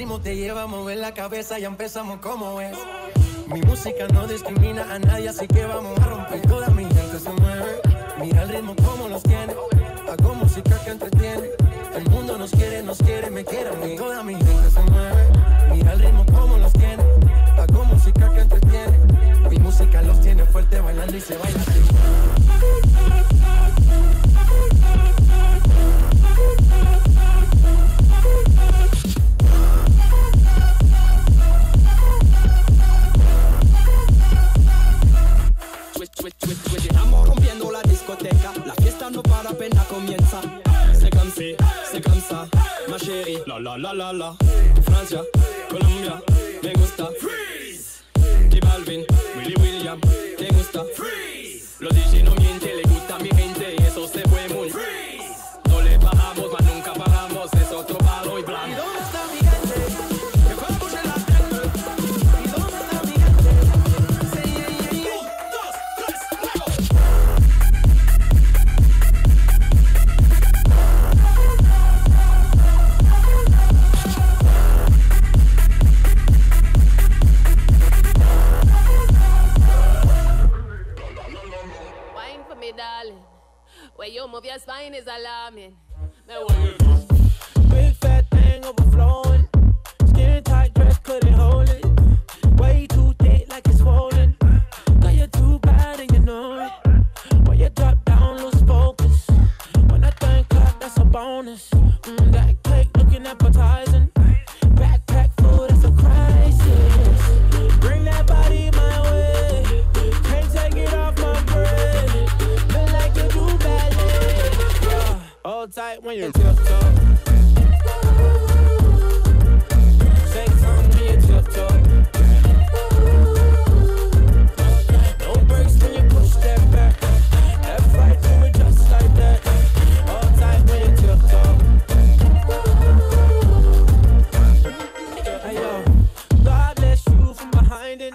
ritmo te lleva a mover la cabeza, ya empezamos como es. Mi música no discrimina a nadie, así que vamos a romper. Toda mi gente se mueve, mira el ritmo como los tiene. Hago música que entretiene, el mundo nos quiere, me quiere a mí. Toda mi gente se mueve, mira el ritmo como los tiene. Hago música que entretiene, mi música los tiene fuerte bailando y se baila así. Estamos rompiendo la discoteca, la fiesta no para apenas comienza. C'est comme ça, ma chérie. La la la la la. Francia, Colombia, me gusta. Freeze. J Balvin, Willy William, te gusta. Freeze. Los DJ no mienten, le gusta a mi gente y eso se fue muy. Freeze. No le bajamos, mas nunca paramos, es otro palo y blando. Where you move your spine is alarming. No big fat thing overflowing. Skin tight dress couldn't hold it. Way too thick like it's swollen. Now you're too bad and you know it. When you drop down, lose focus. When I think clap, that's a bonus. That cake looking appetizing. Backpack full, that's a crisis. Bring that body my way. Can't take it off my brain. Hold tight when you're tiptoe. Take time when you're tiptoe. No breaks when you push that back. F right through it just like that. Hold tight when you're tiptoe. Hey yo, God bless you from behind it.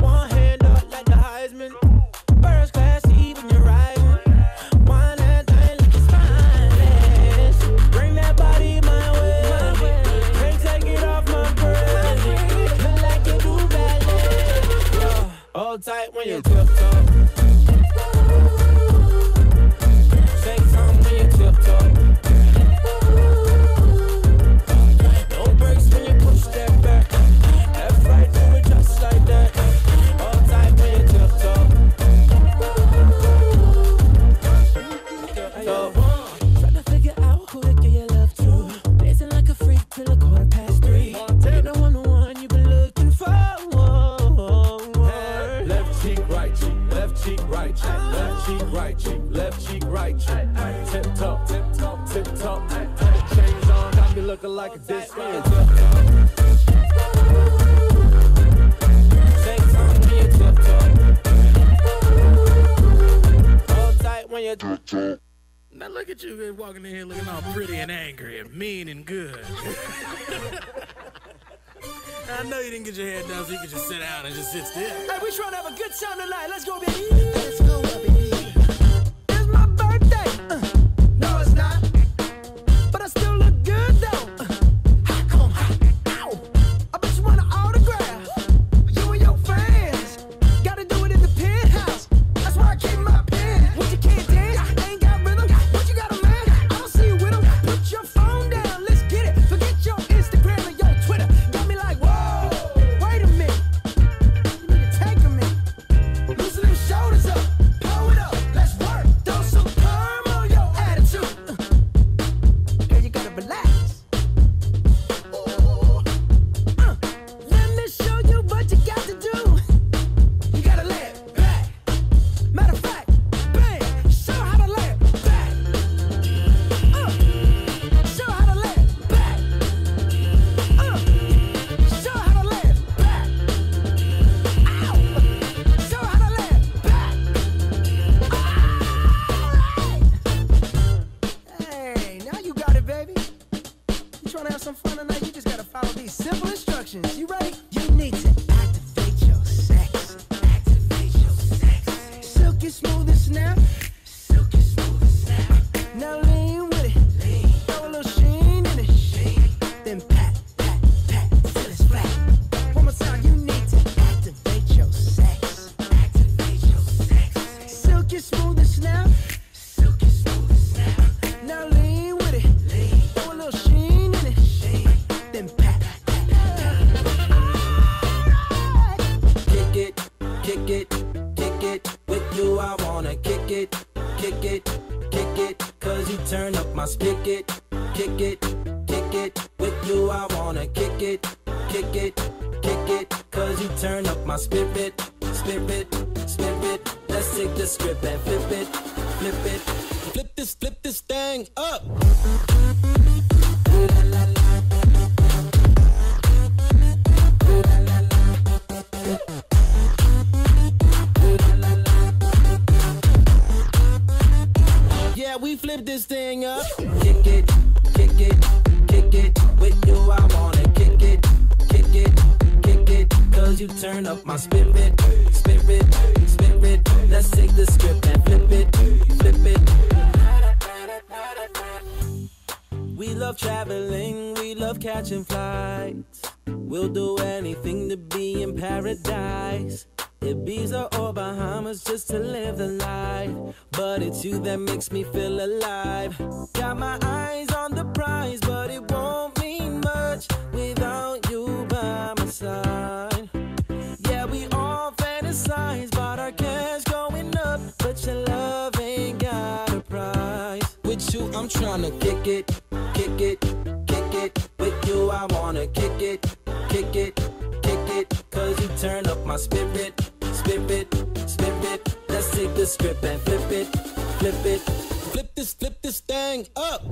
One hand up like the Heisman. First class even you're riding. Hold tight when you tiptoe. Take time when you tiptoe. No breaks when you push that back. F right through it just like that. Hold tight when you tiptoe. Hey, yo. Tryna figure out who to give your love to. Dancing like a freak till a quarter past 3. Take the one-on-one you've been looking for. Cheek, right cheek, left cheek, right cheek, left cheek, right cheek. Tip top, tip top, tip top. Chains on, got me looking like a disco. Take time when you tiptoe. Hold tight when you tiptoe. Now look at you walking in here looking all pretty and angry and mean and good. I know you didn't get your hair done, so you could just sit down and just sit still. Hey, we trying to have a good time tonight. Let's go, baby. Let's go, baby. It's my birthday. No, it's not. But I still look good, though. How come? Ow. I bet you want an autograph. You and your fans. Gotta do it in the penthouse. That's why I keep my pen. What you can't dance? I ain't got rhythm. What you got a man? I don't see you with him. Put your phone down. Let's get it. Forget your Instagram and your Twitter. Pat, pat, kick it, with you I wanna kick it, kick it, kick it, cause you turn up my spigot, kick it, kick it, with you I wanna kick it, kick it, kick it, cause you turn up my spirit, spirit, spirit, let's take the script and flip it, flip it, flip this thing up. Yeah, we flip this thing up. Kick it, kick it, kick it. With you, I wanna kick it, kick it, kick it. Cause you turn up my spirit, spirit, spirit. Let's take the script and flip it, flip it. We love traveling, we love catching flights. We'll do anything to be in paradise. Ibiza or Bahamas just to live the life. But it's you that makes me feel alive. Got my eyes on the prize, but it won't mean much without you by my side. Yeah, we all fantasize about our cash going up, but your love ain't got a price. With you, I'm tryna kick it, kick it, kick it. With you, I wanna kick it, kick it, kick it. Cause you turn up my spirit, spirit, spirit. Let's take the script and flip it, flip it. Flip this thing up.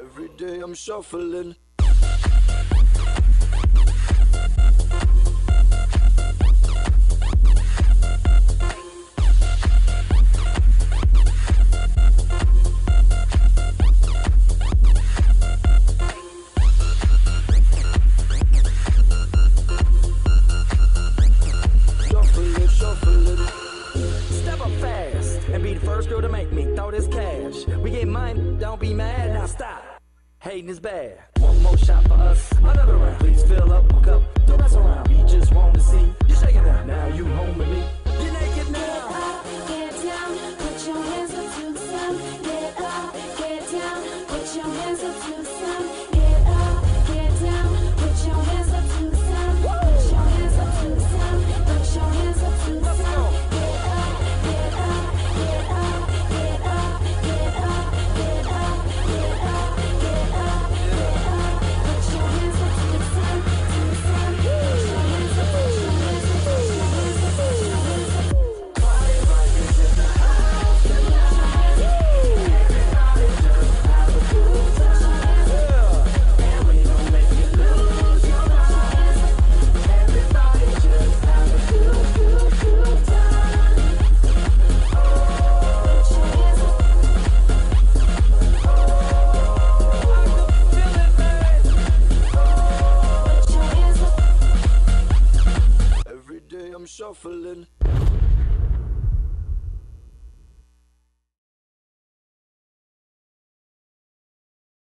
Every day I'm shuffling. Is bad. One more shot for us, another round. Please fill up, hook up, don't mess around. We just want to see you shaking out. Now you home with me.